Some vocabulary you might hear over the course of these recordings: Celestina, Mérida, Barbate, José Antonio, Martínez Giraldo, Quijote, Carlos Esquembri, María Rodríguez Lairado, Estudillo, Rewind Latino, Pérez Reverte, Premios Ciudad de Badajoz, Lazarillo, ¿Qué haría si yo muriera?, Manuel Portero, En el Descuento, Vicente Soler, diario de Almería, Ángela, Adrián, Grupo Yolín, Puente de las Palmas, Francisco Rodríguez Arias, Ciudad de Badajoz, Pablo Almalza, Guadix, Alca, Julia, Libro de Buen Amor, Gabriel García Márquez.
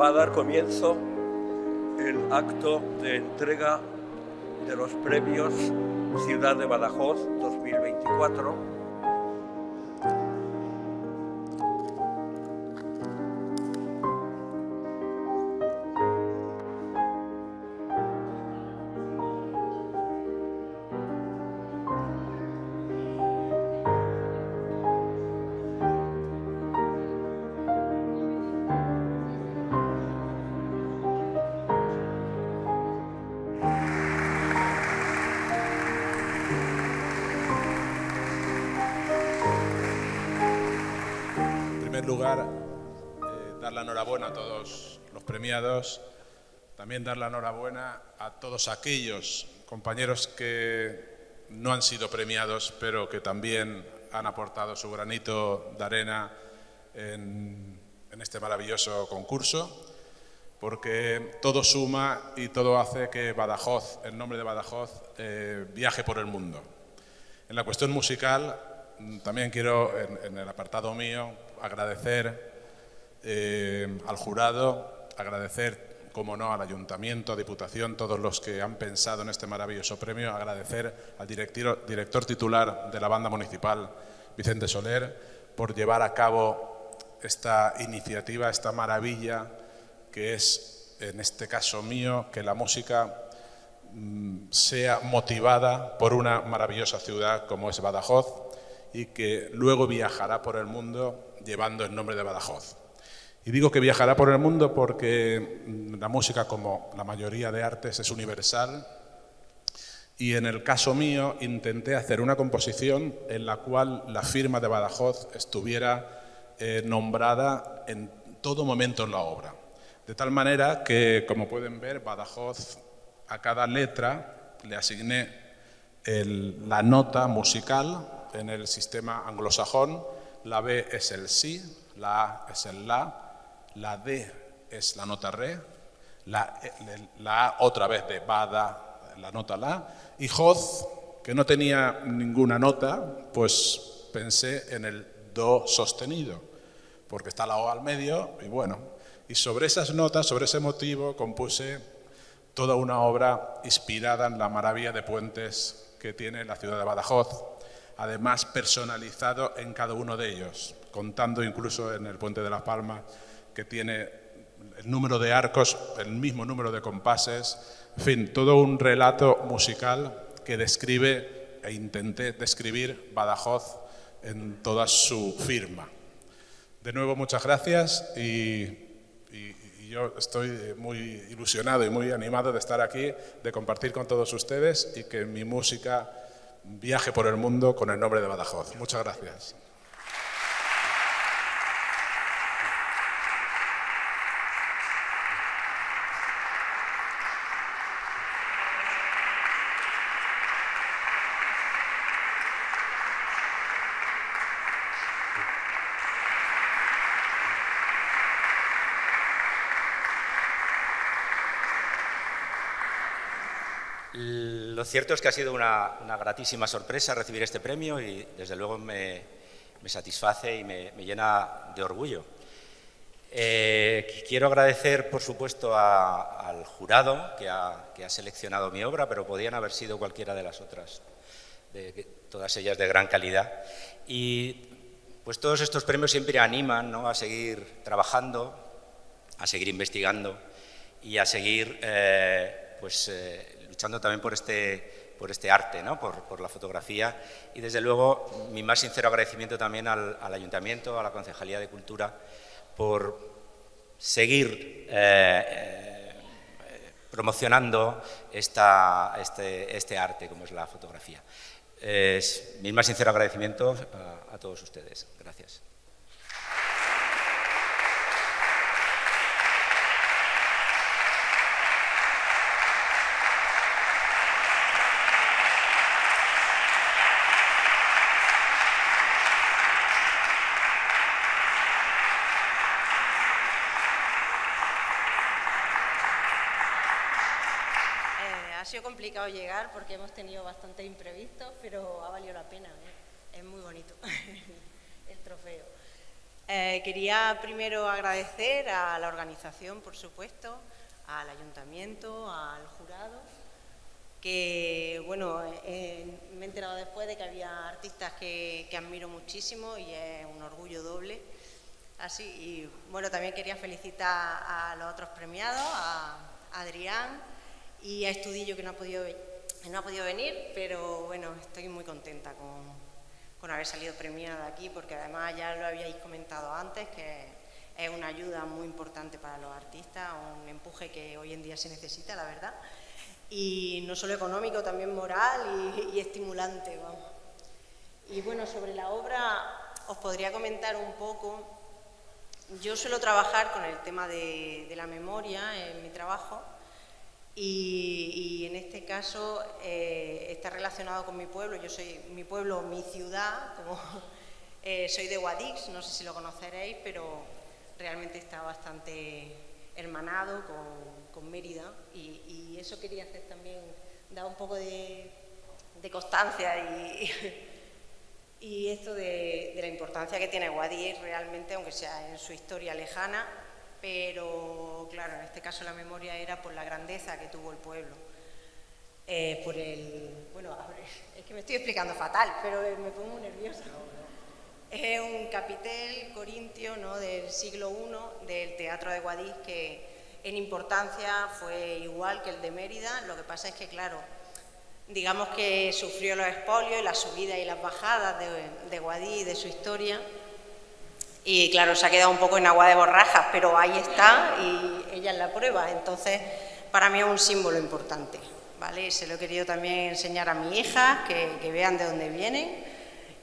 va a dar comienzo el acto de entrega de los Premios Ciudad de Badajoz 2024. Dar la enhorabuena a todos los premiados, también dar la enhorabuena a todos aquellos compañeros que no han sido premiados, pero que también han aportado su granito de arena en este maravilloso concurso, porque todo suma y todo hace que Badajoz, el nombre de Badajoz, viaje por el mundo. En la cuestión musical, también quiero, en el apartado mío, agradecer al jurado, agradecer, como no, al ayuntamiento, a Diputación, todos los que han pensado en este maravilloso premio, agradecer al director titular de la banda municipal, Vicente Soler, por llevar a cabo esta iniciativa, esta maravilla que es, en este caso mío, que la música sea motivada por una maravillosa ciudad como es Badajoz, y que luego viajará por el mundo llevando el nombre de Badajoz. Y digo que viajará por el mundo porque la música, como la mayoría de artes, es universal, y en el caso mío intenté hacer una composición en la cual la firma de Badajoz estuviera nombrada en todo momento en la obra. De tal manera que, como pueden ver, Badajoz a cada letra le asigné la nota musical. En el sistema anglosajón, la B es el sí, la A es el la, la D es la nota re, la A otra vez de bada, la nota la, y Joz, que no tenía ninguna nota, pues pensé en el do sostenido, porque está la O al medio, y bueno, y sobre esas notas, sobre ese motivo, compuse toda una obra inspirada en la maravilla de puentes que tiene la ciudad de Badajoz, además personalizado en cada uno de ellos, contando incluso en el Puente de las Palmas, que tiene el número de arcos, el mismo número de compases, en fin, todo un relato musical que describe, e intenté describir, Badajoz en toda su firma. De nuevo, muchas gracias, y yo estoy muy ilusionado y muy animado de estar aquí, de compartir con todos ustedes y que mi música viaje por el mundo con el nombre de Badajoz. Muchas gracias. Lo cierto es que ha sido una gratísima sorpresa recibir este premio y desde luego me satisface y me llena de orgullo. Quiero agradecer, por supuesto, al jurado que ha seleccionado mi obra, pero podían haber sido cualquiera de las otras, todas ellas de gran calidad. Y pues todos estos premios siempre animan, ¿no?, a seguir trabajando, a seguir investigando y a seguir luchando también por este arte, ¿no?, por la fotografía. Y desde luego mi más sincero agradecimiento también al Ayuntamiento, a la Concejalía de Cultura, por seguir promocionando este arte como es la fotografía. Es mi más sincero agradecimiento a todos ustedes. Gracias. Complicado llegar porque hemos tenido bastantes imprevistos, pero ha valido la pena, ¿eh? Es muy bonito el trofeo. Quería primero agradecer a la organización, por supuesto, al ayuntamiento, al jurado, que, bueno, me he enterado después de que había artistas que admiro muchísimo y es un orgullo doble. Así, y bueno, también quería felicitar a los otros premiados, a Adrián y a Estudillo, que no ha podido venir, pero bueno, estoy muy contenta con haber salido premiada aquí, porque además ya lo habíais comentado antes, que es una ayuda muy importante para los artistas, un empuje que hoy en día se necesita, la verdad, y no solo económico, también moral y estimulante, vamos. Y bueno, sobre la obra os podría comentar un poco. Yo suelo trabajar con el tema de la memoria en mi trabajo, y en este caso está relacionado con mi pueblo. Yo soy mi pueblo, mi ciudad, como soy de Guadix, no sé si lo conoceréis, pero realmente está bastante hermanado con Mérida, y eso quería hacer también, dar un poco de constancia y esto de la importancia que tiene Guadix realmente, aunque sea en su historia lejana. Pero, claro, en este caso la memoria era por la grandeza que tuvo el pueblo. Por el... Bueno, es que me estoy explicando fatal, pero me pongo nerviosa. Es un capitel corintio, ¿no?, del siglo I del Teatro de Guadix, que en importancia fue igual que el de Mérida. Lo que pasa es que, claro, digamos que sufrió los expolios y las subidas y las bajadas de Guadix, de su historia. Y claro, se ha quedado un poco en agua de borrajas, pero ahí está y ella es la prueba. Entonces, para mí es un símbolo importante, ¿vale? Se lo he querido también enseñar a mi hija, que vean de dónde vienen,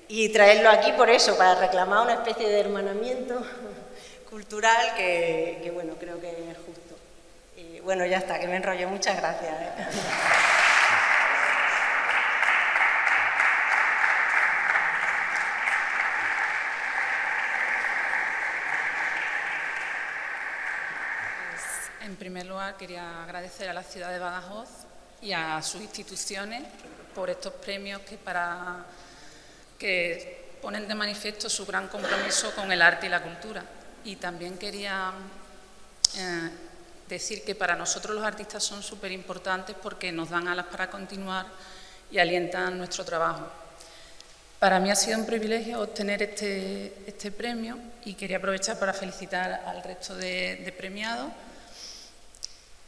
y traerlo aquí por eso, para reclamar una especie de hermanamiento cultural que bueno, creo que es justo. Y bueno, ya está, que me enrollo. Muchas gracias, ¿eh? En primer lugar, quería agradecer a la Ciudad de Badajoz y a sus instituciones por estos premios que ponen de manifiesto su gran compromiso con el arte y la cultura. Y también quería decir que para nosotros los artistas son súper importantes porque nos dan alas para continuar y alientan nuestro trabajo. Para mí ha sido un privilegio obtener este premio y quería aprovechar para felicitar al resto de premiados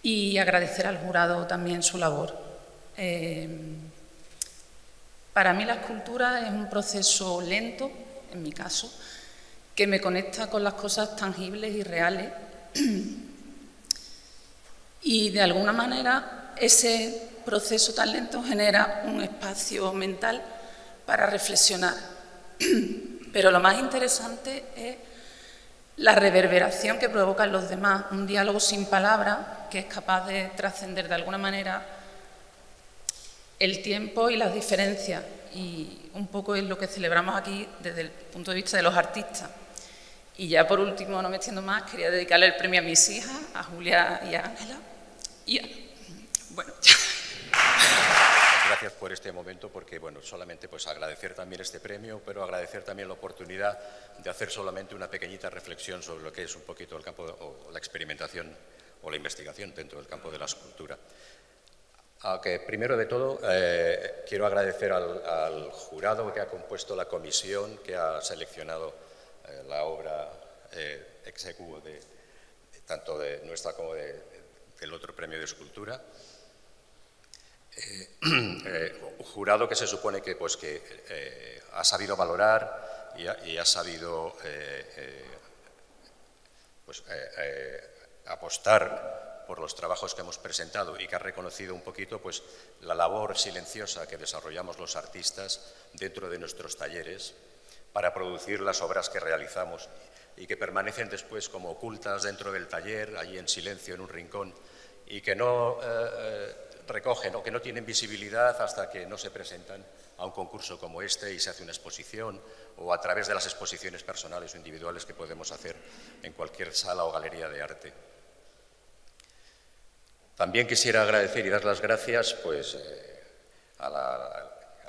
y agradecer al jurado también su labor. Para mí la escultura es un proceso lento, en mi caso, que me conecta con las cosas tangibles y reales, y de alguna manera ese proceso tan lento genera un espacio mental para reflexionar. Pero lo más interesante es la reverberación que provocan los demás, un diálogo sin palabras que es capaz de trascender de alguna manera el tiempo y las diferencias, y un poco es lo que celebramos aquí desde el punto de vista de los artistas. Y ya por último, no me extiendo más, quería dedicarle el premio a mis hijas, a Julia y a Ángela. Bueno, gracias por este momento, porque bueno, solamente pues agradecer también este premio, pero agradecer también la oportunidad de hacer solamente una pequeñita reflexión sobre lo que es un poquito el campo o la experimentación o la investigación dentro del campo de la escultura. Aunque primero de todo quiero agradecer al jurado que ha compuesto la comisión que ha seleccionado la obra ex aequo de tanto de nuestra como del otro premio de escultura. Jurado que se supone que, pues, que ha sabido valorar y ha sabido apostar por los trabajos que hemos presentado, y que ha reconocido un poquito pues, la labor silenciosa que desarrollamos los artistas dentro de nuestros talleres para producir las obras que realizamos y que permanecen después como ocultas dentro del taller, allí en silencio, en un rincón, y que no... recogen o que no tienen visibilidad hasta que no se presentan a un concurso como este y se hace una exposición, o a través de las exposiciones personales o individuales que podemos hacer en cualquier sala o galería de arte. También quisiera agradecer y dar las gracias pues, al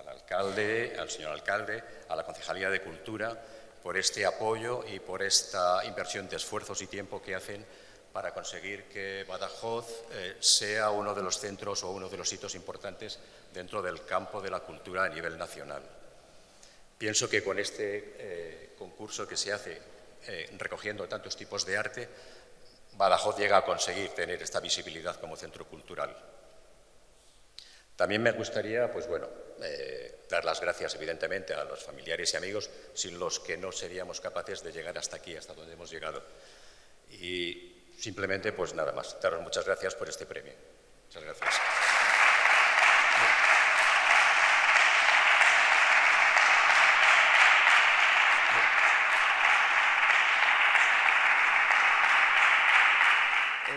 alcalde, al señor alcalde, a la Concejalía de Cultura por este apoyo y por esta inversión de esfuerzos y tiempo que hacen para conseguir que Badajoz sea uno de los centros o uno de los hitos importantes dentro del campo de la cultura a nivel nacional. Pienso que con este concurso que se hace recogiendo tantos tipos de arte, Badajoz llega a conseguir tener esta visibilidad como centro cultural. También me gustaría, pues bueno, dar las gracias evidentemente a los familiares y amigos sin los que no seríamos capaces de llegar hasta aquí, hasta donde hemos llegado. Y simplemente, pues nada más, daros muchas gracias por este premio. Muchas gracias.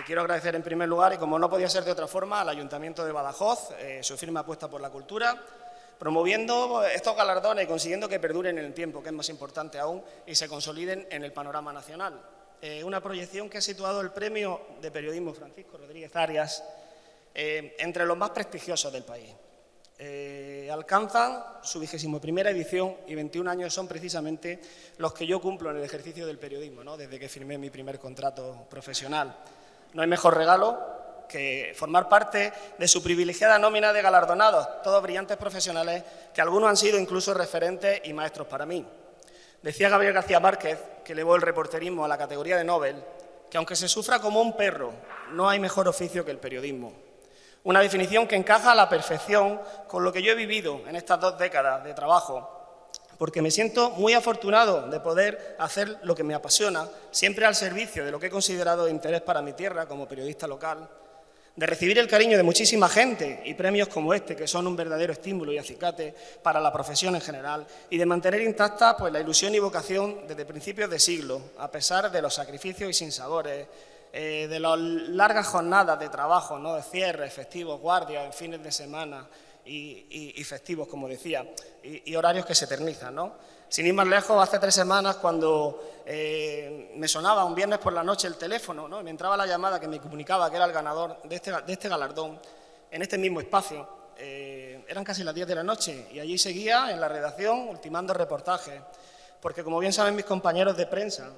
Quiero agradecer en primer lugar, y como no podía ser de otra forma, al Ayuntamiento de Badajoz, su firme apuesta por la cultura, promoviendo estos galardones y consiguiendo que perduren en el tiempo, que es más importante aún, y se consoliden en el panorama nacional. Una proyección que ha situado el premio de periodismo Francisco Rodríguez Arias entre los más prestigiosos del país. Alcanza su 21ª edición y 21 años son precisamente los que yo cumplo en el ejercicio del periodismo, ¿no? Desde que firmé mi primer contrato profesional. No hay mejor regalo que formar parte de su privilegiada nómina de galardonados, todos brillantes profesionales, que algunos han sido incluso referentes y maestros para mí. Decía Gabriel García Márquez, que elevó el reporterismo a la categoría de Nobel, que aunque se sufra como un perro, no hay mejor oficio que el periodismo. Una definición que encaja a la perfección con lo que yo he vivido en estas 2 décadas de trabajo, porque me siento muy afortunado de poder hacer lo que me apasiona, siempre al servicio de lo que he considerado de interés para mi tierra como periodista local, de recibir el cariño de muchísima gente y premios como este, que son un verdadero estímulo y acicate para la profesión en general, y de mantener intacta pues, la ilusión y vocación desde principios de siglo, a pesar de los sacrificios y sinsabores, de las largas jornadas de trabajo, ¿no? De cierres, festivos, guardias, fines de semana. Y festivos, como decía, y horarios que se eternizan, ¿no? Sin ir más lejos, hace 3 semanas, cuando me sonaba un viernes por la noche el teléfono, ¿no? Y me entraba la llamada que me comunicaba que era el ganador de este galardón, en este mismo espacio. Eran casi las 10 de la noche y allí seguía, en la redacción, ultimando reportajes. Porque, como bien saben mis compañeros de prensa,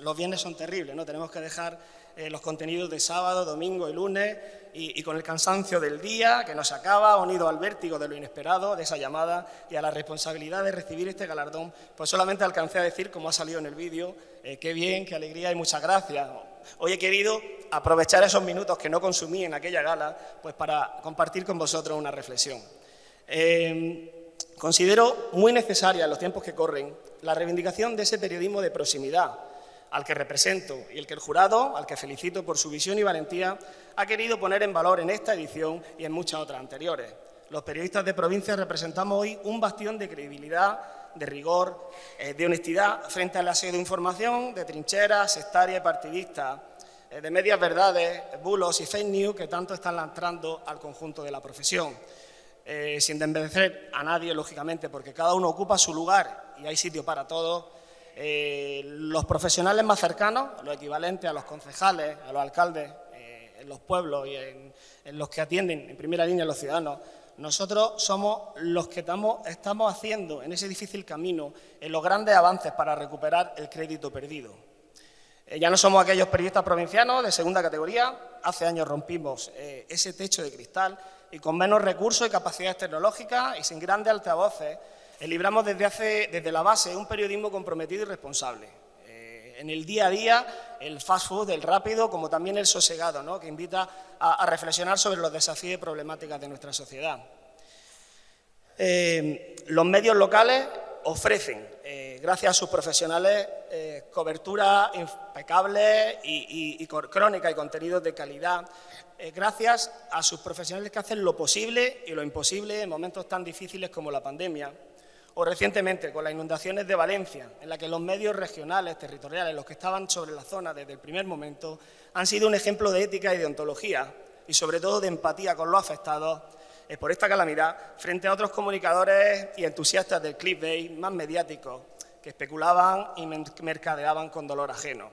los viernes son terribles, ¿no? Tenemos que dejar los contenidos de sábado, domingo y lunes, y con el cansancio del día que nos acaba, unido al vértigo de lo inesperado, de esa llamada y a la responsabilidad de recibir este galardón, pues solamente alcancé a decir, como ha salido en el vídeo, qué bien, qué alegría y muchas gracias. Hoy he querido aprovechar esos minutos que no consumí en aquella gala, pues para compartir con vosotros una reflexión. Considero muy necesaria en los tiempos que corren la reivindicación de ese periodismo de proximidad, al que represento y el que el jurado, al que felicito por su visión y valentía, ha querido poner en valor en esta edición y en muchas otras anteriores. Los periodistas de provincia representamos hoy un bastión de credibilidad, de rigor, de honestidad frente al aseo de información, de trincheras, sectaria y partidista, de medias verdades, bulos y fake news que tanto están lastrando al conjunto de la profesión. Sin desmerecer a nadie, lógicamente, porque cada uno ocupa su lugar y hay sitio para todos. Los profesionales más cercanos, los equivalentes a los concejales, a los alcaldes, en los pueblos y en los que atienden en primera línea a los ciudadanos, nosotros somos los que estamos haciendo en ese difícil camino, en los grandes avances para recuperar el crédito perdido. Ya no somos aquellos periodistas provincianos de segunda categoría. Hace años rompimos ese techo de cristal y con menos recursos y capacidades tecnológicas y sin grandes altavoces, libramos desde la base un periodismo comprometido y responsable. En el día a día, el fast food, el rápido, como también el sosegado, ¿no? Que invita a reflexionar sobre los desafíos y problemáticas de nuestra sociedad. Los medios locales ofrecen, gracias a sus profesionales, cobertura impecable y crónica y contenidos de calidad, gracias a sus profesionales que hacen lo posible y lo imposible en momentos tan difíciles como la pandemia. O recientemente, con las inundaciones de Valencia, en la que los medios regionales, territoriales, los que estaban sobre la zona desde el primer momento, han sido un ejemplo de ética y de ontología, y sobre todo de empatía con los afectados por esta calamidad, frente a otros comunicadores y entusiastas del clickbait más mediáticos, que especulaban y mercadeaban con dolor ajeno.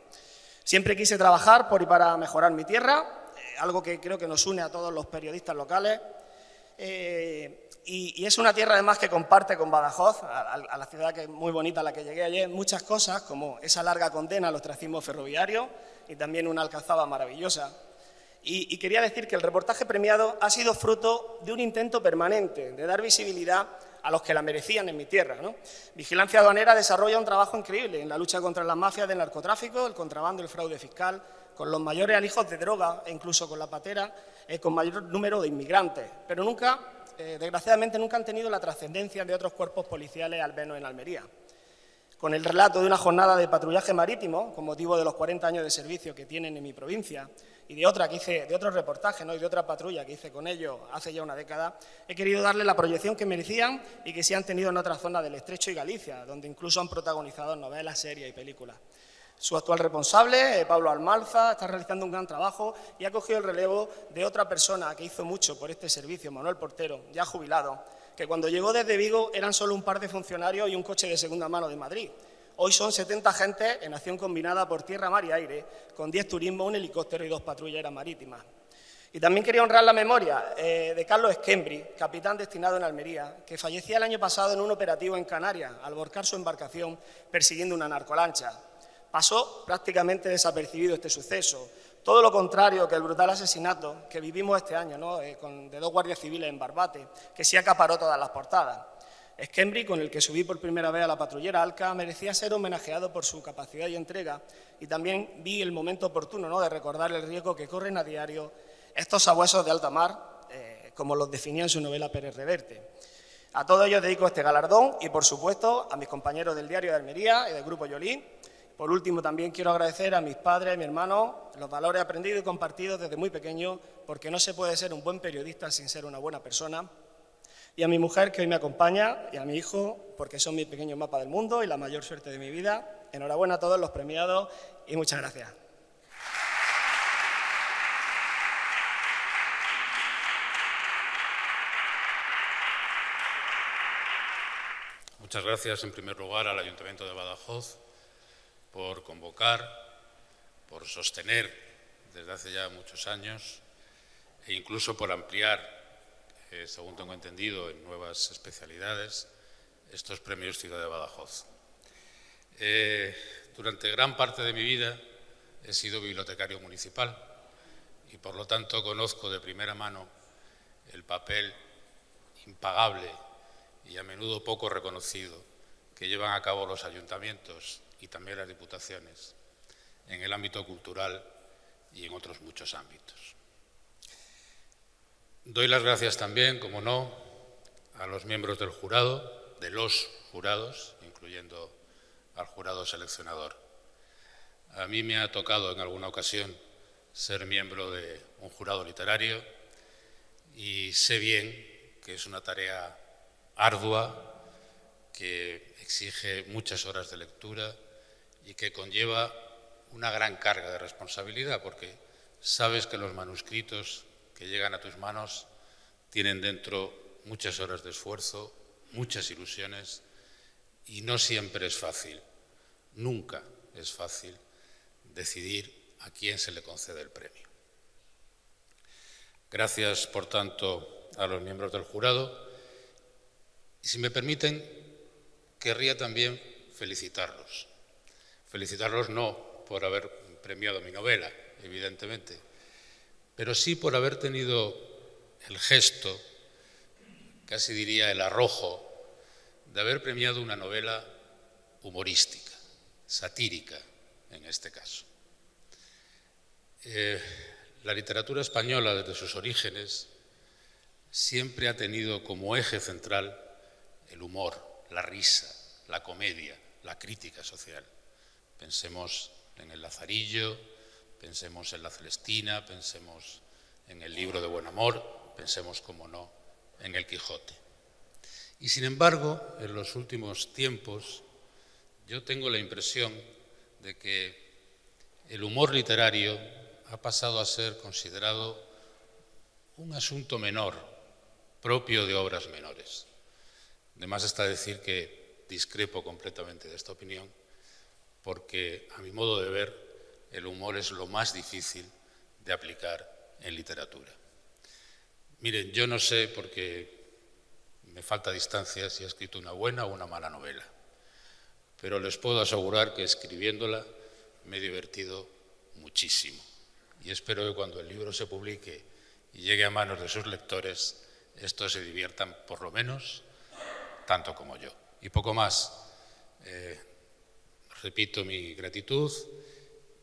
Siempre quise trabajar por y para mejorar mi tierra, algo que creo que nos une a todos los periodistas locales, Y es una tierra además que comparte con Badajoz, a la ciudad que es muy bonita, a la que llegué ayer, muchas cosas como esa larga condena al ostracismo ferroviario y también una alcazaba maravillosa. Y quería decir que el reportaje premiado ha sido fruto de un intento permanente de dar visibilidad a los que la merecían en mi tierra, ¿no? Vigilancia Aduanera desarrolla un trabajo increíble en la lucha contra las mafias del narcotráfico, el contrabando, el fraude fiscal, con los mayores alijos de droga e incluso con la patera, con mayor número de inmigrantes, pero nunca, desgraciadamente, nunca han tenido la trascendencia de otros cuerpos policiales, al menos en Almería. Con el relato de una jornada de patrullaje marítimo, con motivo de los 40 años de servicio que tienen en mi provincia, y de otra que hice, de otro reportaje, ¿no?, y de otra patrulla que hice con ellos hace ya una década, he querido darle la proyección que merecían y que sí han tenido en otras zonas del Estrecho y Galicia, donde incluso han protagonizado novelas, series y películas. Su actual responsable, Pablo Almalza, está realizando un gran trabajo y ha cogido el relevo de otra persona que hizo mucho por este servicio, Manuel Portero, ya jubilado, que cuando llegó desde Vigo eran solo un par de funcionarios y un coche de segunda mano de Madrid. Hoy son 70 agentes en acción combinada por tierra, mar y aire, con 10 turismos, un helicóptero y 2 patrulleras marítimas. Y también quería honrar la memoria de Carlos Esquembri, capitán destinado en Almería, que fallecía el año pasado en un operativo en Canarias, al volcar su embarcación persiguiendo una narcolancha. Pasó prácticamente desapercibido este suceso, todo lo contrario que el brutal asesinato que vivimos este año, ¿no?, de 2 guardias civiles en Barbate, que sí acaparó todas las portadas. Esquembri, con el que subí por primera vez a la patrullera Alca, merecía ser homenajeado por su capacidad y entrega, y también vi el momento oportuno, ¿no?, de recordar el riesgo que corren a diario estos sabuesos de alta mar, como los definía en su novela Pérez Reverte. A todos ellos dedico este galardón y, por supuesto, a mis compañeros del diario de Almería y del Grupo Yolín. Por último, también quiero agradecer a mis padres, a mi hermano, los valores aprendidos y compartidos desde muy pequeño, porque no se puede ser un buen periodista sin ser una buena persona. Y a mi mujer, que hoy me acompaña, y a mi hijo, porque son mi pequeño mapa del mundo y la mayor suerte de mi vida. Enhorabuena a todos los premiados y muchas gracias. Muchas gracias, en primer lugar, al Ayuntamiento de Badajoz por convocar, por sostener desde hace ya muchos años e incluso por ampliar, según tengo entendido, en nuevas especialidades, estos Premios Ciudad de Badajoz. Durante gran parte de mi vida he sido bibliotecario municipal y, por lo tanto, conozco de primera mano el papel impagable y a menudo poco reconocido que llevan a cabo los ayuntamientos y también las diputaciones en el ámbito cultural y en otros muchos ámbitos. Doy las gracias también, como no, a los miembros del jurado, de los jurados, incluyendo al jurado seleccionador. A mí me ha tocado en alguna ocasión ser miembro de un jurado literario y sé bien que es una tarea ardua, que exige muchas horas de lectura y que conlleva una gran carga de responsabilidad, porque sabes que los manuscritos que llegan a tus manos tienen dentro muchas horas de esfuerzo, muchas ilusiones, y no siempre es fácil, nunca es fácil decidir a quién se le concede el premio. Gracias, por tanto, a los miembros del jurado. Y si me permiten, querría también felicitarlos. Felicitarlos no por haber premiado mi novela, evidentemente, pero sí por haber tenido el gesto, casi diría el arrojo, de haber premiado una novela humorística, satírica en este caso. La literatura española, desde sus orígenes, siempre ha tenido como eje central el humor, la risa, la comedia, la crítica social. Pensemos en el Lazarillo, pensemos en la Celestina, pensemos en el Libro de Buen Amor, pensemos, como no, en el Quijote. Y sin embargo, en los últimos tiempos, yo tengo la impresión de que el humor literario ha pasado a ser considerado un asunto menor, propio de obras menores. Además, está decir que discrepo completamente de esta opinión, porque, a mi modo de ver, el humor es lo más difícil de aplicar en literatura. Miren, yo no sé, porque me falta distancia, si ha escrito una buena o una mala novela, pero les puedo asegurar que escribiéndola me he divertido muchísimo. Y espero que cuando el libro se publique y llegue a manos de sus lectores, estos se diviertan, por lo menos, tanto como yo. Y poco más. Repito mi gratitud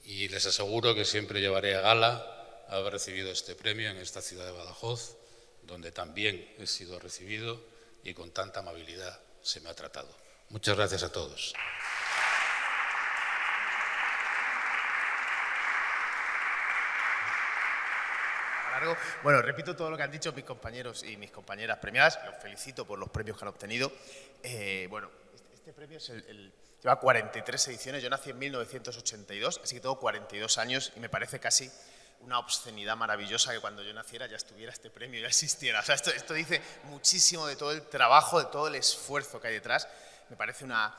y les aseguro que siempre llevaré a gala haber recibido este premio en esta ciudad de Badajoz, donde también he sido recibido y con tanta amabilidad se me ha tratado. Muchas gracias a todos. Bueno, repito todo lo que han dicho mis compañeros y mis compañeras premiadas. Los felicito por los premios que han obtenido. Bueno, este premio es lleva 43 ediciones. Yo nací en 1982, así que tengo 42 años y me parece casi una obscenidad maravillosa que cuando yo naciera ya estuviera este premio, ya existiera. O sea, esto dice muchísimo de todo el trabajo, de todo el esfuerzo que hay detrás. Me parece una...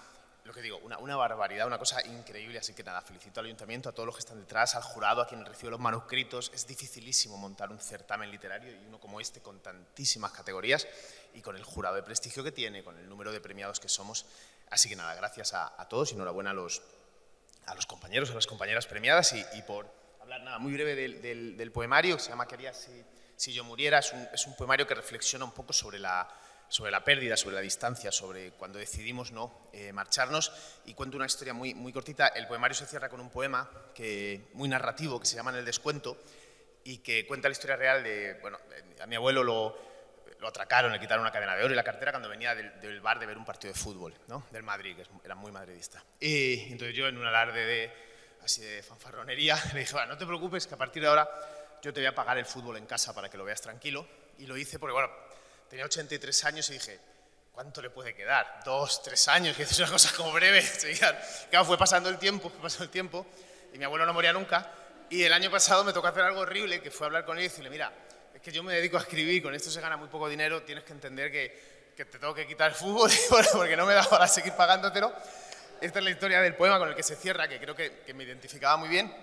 Lo que digo, una barbaridad, una cosa increíble, así que nada, felicito al ayuntamiento, a todos los que están detrás, al jurado, a quien recibió los manuscritos. Es dificilísimo montar un certamen literario y uno como este con tantísimas categorías y con el jurado de prestigio que tiene, con el número de premiados que somos. Así que nada, gracias a todos y enhorabuena a los compañeros, a las compañeras premiadas y por hablar nada muy breve del poemario que se llama ¿Qué haría si yo muriera? Es un poemario que reflexiona un poco sobre la pérdida, sobre la distancia, sobre cuando decidimos no marcharnos, y cuento una historia muy, muy cortita. El poemario se cierra con un poema muy narrativo que se llama En el Descuento y que cuenta la historia real de, bueno, a mi abuelo lo atracaron, le quitaron una cadena de oro y la cartera cuando venía del bar de ver un partido de fútbol, ¿no? Del Madrid, que era muy madridista. Y entonces yo, en un alarde de fanfarronería, le dije, no te preocupes, que a partir de ahora yo te voy a pagar el fútbol en casa para que lo veas tranquilo. Y lo hice porque, bueno, tenía 83 años y dije, ¿cuánto le puede quedar? 2, 3 años, que es una cosa como breve. Claro, fue pasando el tiempo y mi abuelo no moría nunca. Y el año pasado me tocó hacer algo horrible, que fue hablar con él y decirle, mira, es que yo me dedico a escribir, con esto se gana muy poco dinero, tienes que entender que te tengo que quitar el fútbol porque no me da para seguir pagándotelo. Esta es la historia del poema con el que se cierra, que creo que me identificaba muy bien.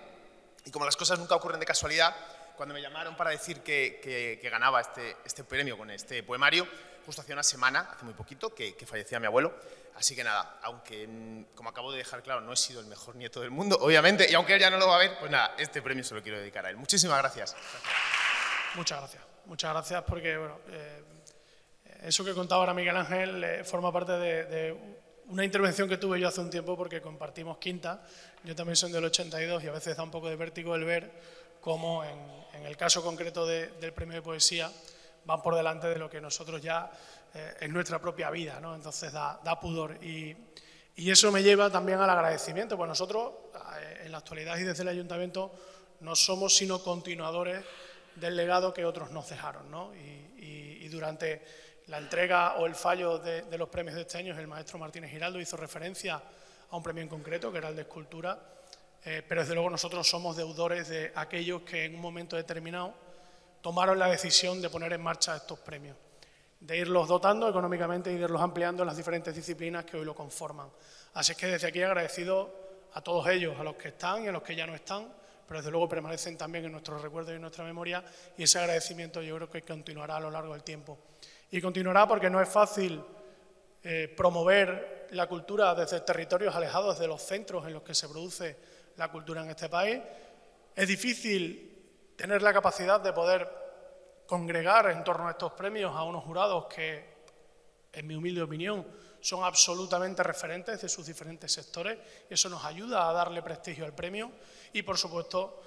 Y como las cosas nunca ocurren de casualidad, cuando me llamaron para decir que ganaba este premio con este poemario, justo hace una semana, hace muy poquito, que fallecía mi abuelo. Así que nada, aunque, como acabo de dejar claro, no he sido el mejor nieto del mundo, obviamente, y aunque él ya no lo va a ver, pues nada, este premio se lo quiero dedicar a él. Muchísimas gracias. Muchas gracias porque, bueno, eso que contaba ahora Miguel Ángel forma parte de una intervención que tuve yo hace un tiempo porque compartimos quinta. Yo también soy del 82 y a veces da un poco de vértigo el ver como en el caso concreto del premio de poesía van por delante de lo que nosotros ya es nuestra propia vida, ¿no? Entonces da pudor y eso me lleva también al agradecimiento, pues nosotros en la actualidad y desde el ayuntamiento no somos sino continuadores del legado que otros nos dejaron, ¿no? Y durante la entrega o el fallo de los premios de este año, el maestro Martínez Giraldo hizo referencia a un premio en concreto que era el de escultura. Pero desde luego nosotros somos deudores de aquellos que en un momento determinado tomaron la decisión de poner en marcha estos premios, de irlos dotando económicamente y de irlos ampliando en las diferentes disciplinas que hoy lo conforman. Así es que desde aquí agradecido a todos ellos, a los que están y a los que ya no están, pero desde luego permanecen también en nuestros recuerdos y en nuestra memoria, y ese agradecimiento yo creo que continuará a lo largo del tiempo. Y continuará porque no es fácil promover la cultura desde territorios alejados de los centros en los que se produce la cultura en este país. Es difícil tener la capacidad de poder congregar en torno a estos premios a unos jurados que, en mi humilde opinión, son absolutamente referentes de sus diferentes sectores. Eso nos ayuda a darle prestigio al premio y, por supuesto,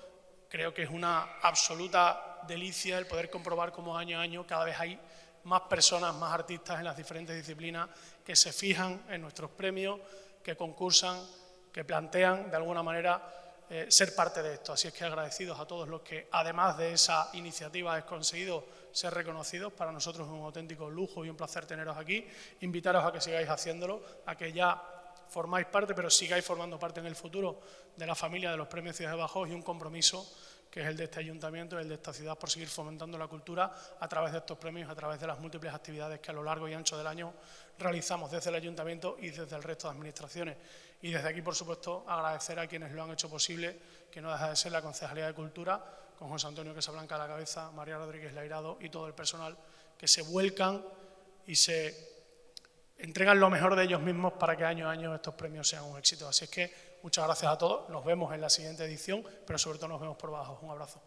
creo que es una absoluta delicia el poder comprobar cómo año a año cada vez hay más personas, más artistas en las diferentes disciplinas que se fijan en nuestros premios, que concursan, que plantean de alguna manera ser parte de esto. Así es que agradecidos a todos los que, además de esa iniciativa, han conseguido ser reconocidos. Para nosotros es un auténtico lujo y un placer teneros aquí. Invitaros a que sigáis haciéndolo, a que ya formáis parte, pero sigáis formando parte en el futuro de la familia de los Premios Ciudad de Badajoz, y un compromiso que es el de este ayuntamiento y el de esta ciudad por seguir fomentando la cultura a través de estos premios, a través de las múltiples actividades que a lo largo y ancho del año realizamos desde el ayuntamiento y desde el resto de administraciones. Y desde aquí, por supuesto, agradecer a quienes lo han hecho posible, que no deja de ser la Concejalía de Cultura, con José Antonio, que se blanca la cabeza, María Rodríguez Lairado y todo el personal, que se vuelcan y se entregan lo mejor de ellos mismos para que año a año estos premios sean un éxito. Así es que muchas gracias a todos, nos vemos en la siguiente edición, pero sobre todo nos vemos por Badajoz. Un abrazo.